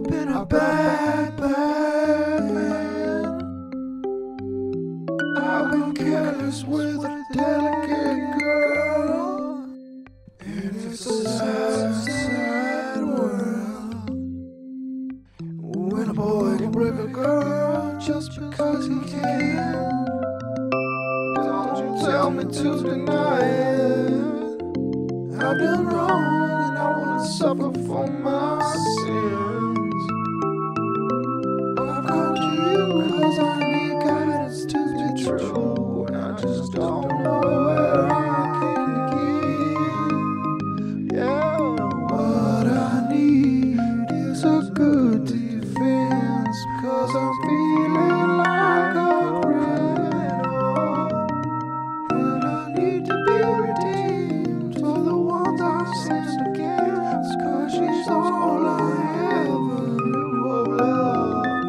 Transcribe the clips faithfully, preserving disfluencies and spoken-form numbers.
I've been a bad, bad man. I've been careless with a delicate girl, and it's a sad, sad world when a boy can rape a girl just because he can. Don't you tell me to deny it. I've been wrong, suffer for my sins. I've come to you cause I need guidance to be true, and I just don't know where I can give. Yeah, what I need is a good defense, cause I'm feeling like a criminal, and I need to be redeemed for the ones I've sinned against. Cause she's all I ever knew of love.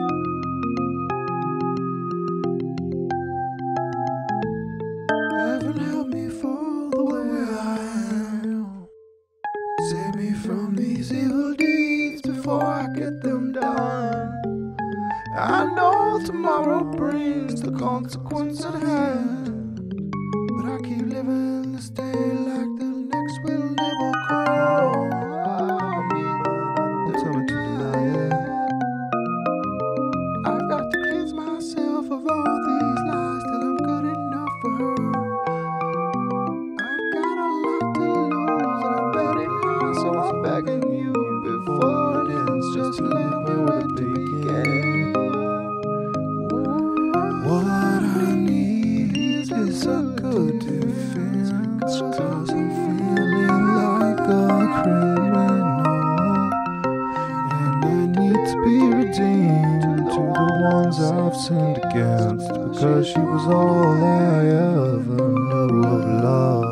Heaven help me for the way I am. Save me from these evil deeds before I get them done. I know tomorrow brings the consequence at hand, but I keep living this day like the next will never come. Just let me with the game. What I need is a good defense, cause I'm feeling like a criminal, and I need to be redeemed to the ones I've sinned against, because she was all I ever knew of love.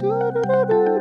Do do do do.